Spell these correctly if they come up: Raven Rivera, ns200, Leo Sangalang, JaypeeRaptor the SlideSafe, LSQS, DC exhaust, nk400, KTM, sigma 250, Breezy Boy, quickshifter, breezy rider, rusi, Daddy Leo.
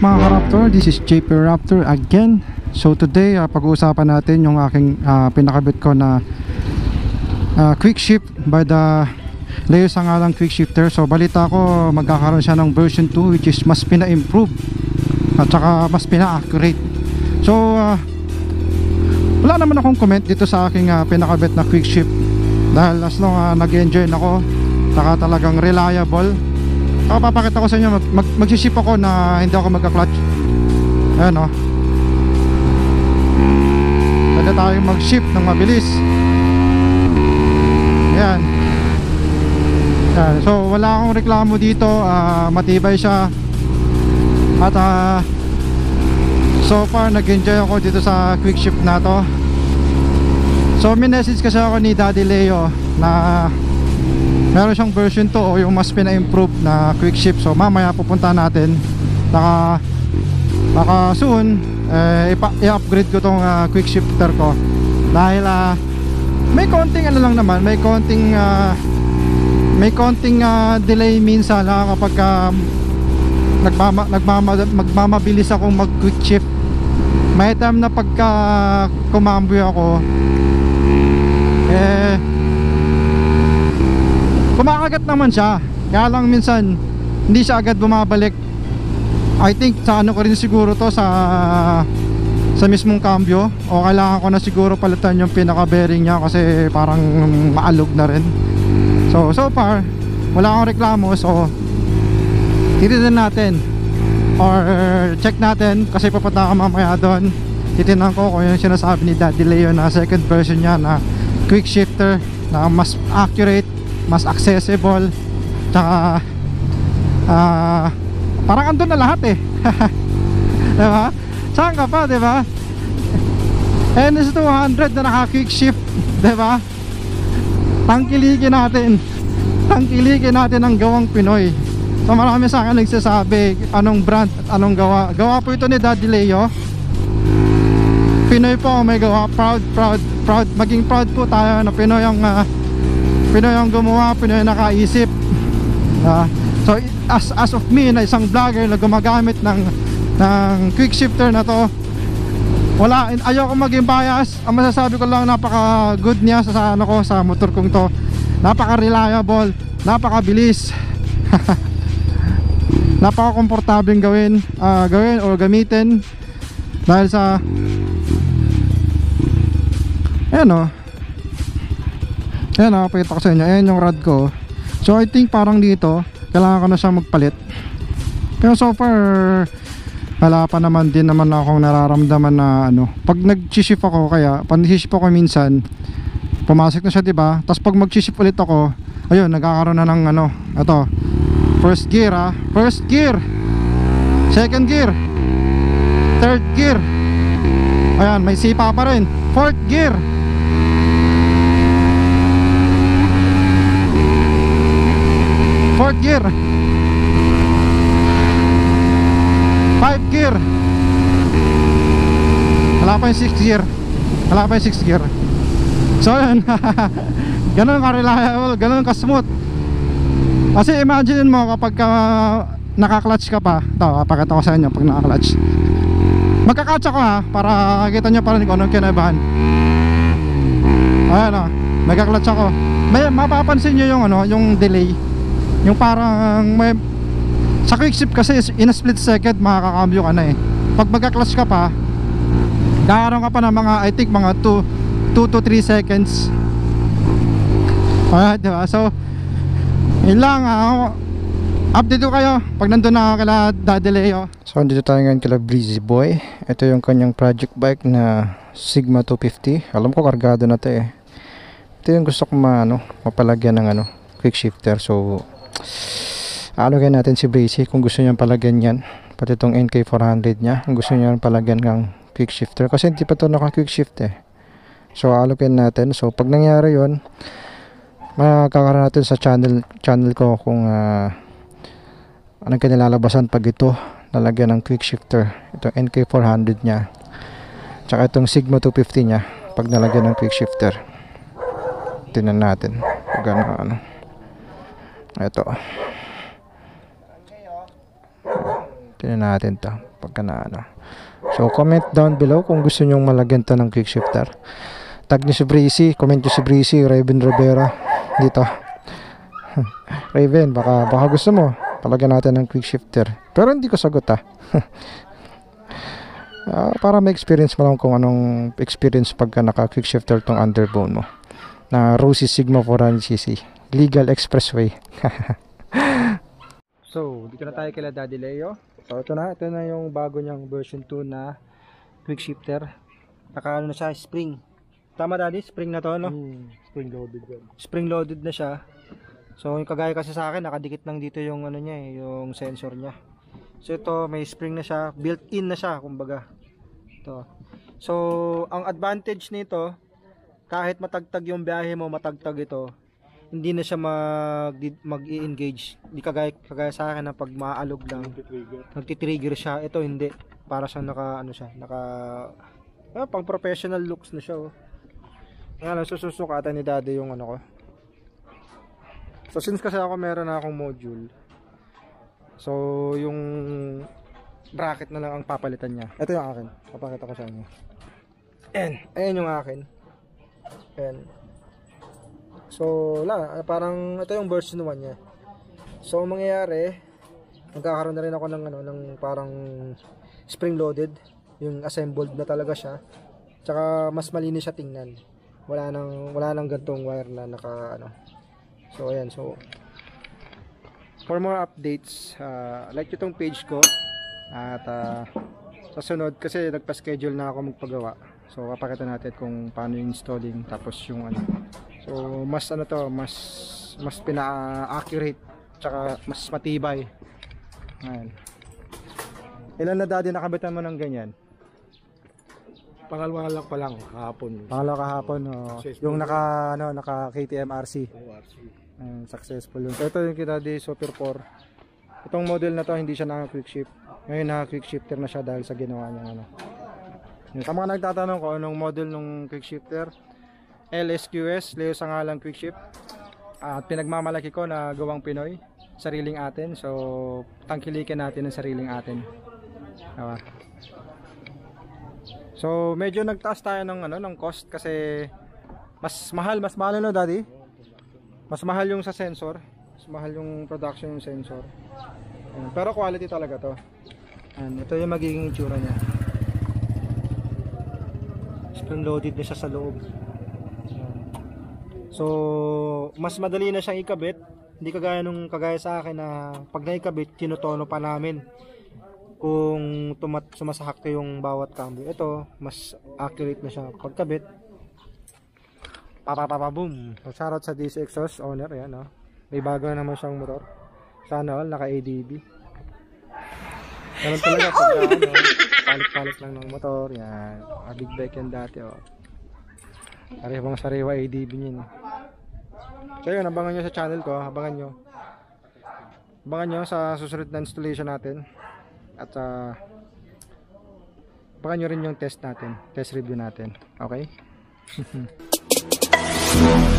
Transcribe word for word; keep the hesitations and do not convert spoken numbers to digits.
Mga ka-Raptor, this is J P Raptor again. So today, uh, pag-uusapan natin yung aking uh, pinakabit ko na uh, quick shift by the Leo Sangalang quick shifter. So balita ko magkakaroon siya ng version two, which is mas pina-improve at saka mas pina-accurate. So uh, wala naman akong comment dito sa aking uh, pinakabit na quick shift, dahil as long uh, nag-enjoy ako, saka talagang reliable. Ako, papakita ko sa inyo, mag, mag, magsiship ako na hindi ako magka-clutch. Ayan o. Pwede tayong mag-ship ng mabilis. Ayan. Ayan. So wala akong reklamo dito. Uh, matibay siya. At uh, so far nag-enjoy ako dito sa quick ship na to. So may message kasi ako ni Daddy Leo na meron siyang version two o yung mas pina-improve na quick shift. So mamaya pupunta natin. Taka, baka soon eh, i-upgrade ko tong uh, quick shifter ko. Dahil uh, may konting ano lang naman, may konting uh, may konting uh, delay minsan uh, kapag uh, nagmama, nagmama, magmamabilis akong mag quick shift. May time na pagka uh, kumambuy ako, eh kumakagat naman siya, kaya lang minsan hindi siya agad bumabalik. I think sa ano ko rin siguro to, sa sa mismong cambio, o kailangan ko na siguro palitan yung pinaka bearing niya kasi parang maalog na rin. So so far wala akong reklamo, so titignan natin or check natin kasi papunta ka mamaya doon. Titignan ko kung yung sinasabi ni Daddy Leo na second version niya na quick shifter na mas accurate, mas accessible, tsaka uh, parang andun na lahat eh. Diba? Saan ka pa, diba? N S two hundred na naka-quick shift, diba? Tangkiligin natin tangkiligin natin ang gawang Pinoy. So marami sa akin nagsasabi anong brand at anong gawa. Gawa po ito ni Daddy Leo. Pinoy po, may gawa. Proud, proud, proud. Maging proud po tayo na Pinoy ang uh, Pinoy ang gumawa, Pinoy ang nakaisip. Uh, so as, as of me na isang vlogger na gumagamit ng, ng quick shifter na to, wala, ayoko maging bias. Ang masasabi ko lang, napaka good niya sa, sa ano ko, sa motor kong to. Napaka reliable, napaka bilis. Napaka komportabling gawin, uh, gawin o gamitin. Dahil sa ayan o, ayan, nakapakita ko sa inyo, ayan yung rod ko. So I think parang dito kailangan ko na siyang magpalit, pero so far wala pa naman din naman akong nararamdaman na ano. Pag nag-shift ako, kaya pag nag-shift ako minsan pumasok na siya, diba? Tapos pag mag-shift ulit ako, ayun, nagkakaroon na ng ano, ito first gear, ah, first gear, second gear, third gear, ayan, may sipa pa rin, fourth gear. Fourth gear, five gear, wala pa yung sixth gear, wala pa yung sixth gear. So yun. Ganun ka reliable, ganun ka smooth. Kasi imagine mo kapag ka naka-clutch ka pa. Ito, pakita ko sa inyo pag naka-clutch. Magka-clutch ako ha, para kita nyo pa rin kung anong kinaibahan. Ayan o, magka-clutch ako. May, mapapansin nyo yung ano, yung delay, yung parang may, sa quick shift kasi in a split second makakakambyo ka na eh. Pag magka-clutch ka pa, darating ka pa ng mga I think mga two to three seconds. Alright, diba? So yun lang, uh, update ko kayo pag nandun na kala Daddy Leo. So andito tayo ngayon kala Breezy Boy. Ito yung kanyang project bike na sigma two fifty. Alam ko kargado na to eh. Ito yung gusto kong ma, ano, mapalagyan ng ano, quick shifter. So alugyan natin si Breezy kung gusto niya palagyan yan, pati itong N K four hundred niya kung gusto niya palagyan ng quick shifter, kasi hindi pa ito naka quick shift eh. So alugyan natin. So pag nangyari yun, makakaroon natin sa channel channel ko kung uh, anong kinilalabasan pag ito nalagyan ng quick shifter, itong N K four hundred niya tsaka itong sigma two fifty niya pag nalagyan ng quick shifter. Tingnan natin pag ano, ano. Ito. Tignan natin ito pagka na ano. So comment down below kung gusto nyong malagyan ito ng quickshifter. Tag nyo si Breezy, comment nyo si Breezy, Raven Rivera dito. Raven, baka, baka gusto mo palagyan natin ng quickshifter, pero hindi ko sagot ah. Uh, para may experience mo lang kung anong experience pagka naka quickshifter tong underbone mo na rusi sigma four hundred cc legal expressway. So dito na tayo kila Daddy Leo. So ito na, ito na yung bago niyang version two na quickshifter. Naka ano na siya, spring, tama Daddy? Spring na to, no? Mm, spring loaded yan. Spring loaded na siya. So yung kagaya kasi sa akin nakadikit lang dito yung ano niya eh, yung sensor niya. So ito may spring na siya, built in na siya kumbaga. Ito. So ang advantage nito, kahit matagtag yung biyahe mo, matagtag ito, hindi na siya mag mag-i-engage. Di kagaya kagaya sa akin na pag maaalog lang, nagti-trigger siya. Ito hindi, para sa naka ano siya, naka ah, pang professional looks na siya oh. Ngayon susukatan ni Daddy yung ano ko. So since kasi ako meron na akong module, so yung bracket na lang ang papalitan niya. Ito yung akin. Papakita ko sa inyo. Ayan. Ayan yung akin. Ayan. So wala. Parang ito yung version one niya. So mangyayari, nagkakaroon na rin ako ng, ano, ng parang spring loaded. Yung assembled na talaga siya. Tsaka mas malinis siya tingnan. Wala nang, wala nang gantong wire na naka ano. So ayan. So for more updates, uh, like itong page ko at uh, sa sunod kasi nagpa-schedule na ako magpagawa, so papakita natin kung paano yung installing tapos yung ano. So mas ano to, mas mas pina-accurate tsaka mas matibay. Ayan. Ilan na Daddy nakabitan mo ng ganyan? Pangalawa lang pa lang kahapon. Pangalawa kahapon oh. Yung naka ano, naka K T M R C. Ayan, successful yun. So ito yung kita di Super four. Itong model na to hindi siya naka quick shift. Ngayon naka quick shifter na siya dahil sa ginawa niya ano. Sa mga nagtatanong ko anong model nung quick shifter, L S Q S, Leo Sangalang quick shift. At pinagmamalaki ko na gawang Pinoy, sariling atin. So tangkilikin natin ang sariling atin. Diba? So medyo nagtaas tayo ng ano ng cost kasi mas mahal, mas mahal no Daddy. Mas mahal yung sa sensor, mas mahal yung production yung sensor. Ayan. Pero quality talaga to. Ayan. Ito yung magiging itsura nya. Spring loaded na siya sa loob. Ayan. So mas madali na siyang ikabit. Hindi kagaya nung kagaya sa akin na pag naikabit, tinutono pa namin kung tumat sumasakto yung bawat cambio. Ito mas accurate na siya pagkabit. Papapapaboom. So shoutout sa D C exhaust owner yan oh. May bago naman siyang motor. Sana all naka A D B. Ganun talaga pag ano, palit-palit lang ng motor yan. A big bike yan dati oh. Sariwang sariwa A D B niyan. So yun, abangan nyo sa channel ko, abangan nyo. Abangan nyo sa susunod na installation natin. At uh, abangan nyo rin yung test natin, test review natin. Okay? We'll be right back.